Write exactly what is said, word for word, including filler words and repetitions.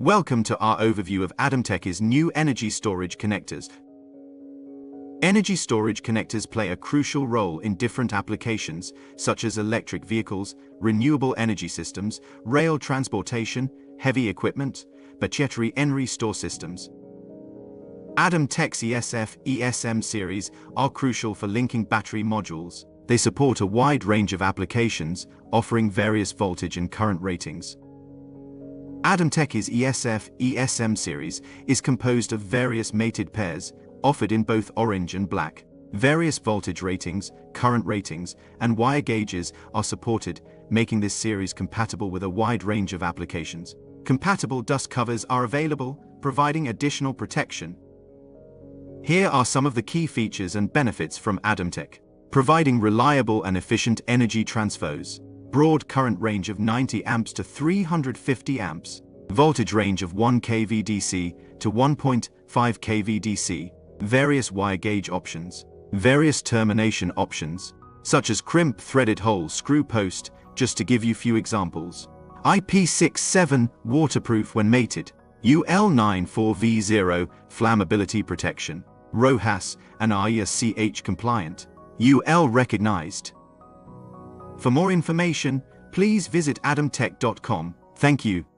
Welcome to our overview of Adam Tech's new energy storage connectors. Energy storage connectors play a crucial role in different applications, such as electric vehicles, renewable energy systems, rail transportation, heavy equipment, battery energy store systems. Adam Tech's E S F E S M series are crucial for linking battery modules. They support a wide range of applications, offering various voltage and current ratings. Adam Tech's E S F E S M series is composed of various mated pairs, offered in both orange and black. Various voltage ratings, current ratings, and wire gauges are supported, making this series compatible with a wide range of applications. Compatible dust covers are available, providing additional protection. Here are some of the key features and benefits from Adam Tech. Providing reliable and efficient energy transfers. Broad current range of ninety amps to three hundred fifty amps. Voltage range of one kV D C to one point five kV D C. Various wire gauge options. Various termination options, such as crimp threaded hole screw post, just to give you few examples. I P sixty-seven, waterproof when mated. U L ninety-four V zero, flammability protection. RoHS and R E A C H compliant. U L recognized. For more information, please visit adam tech dot com. Thank you.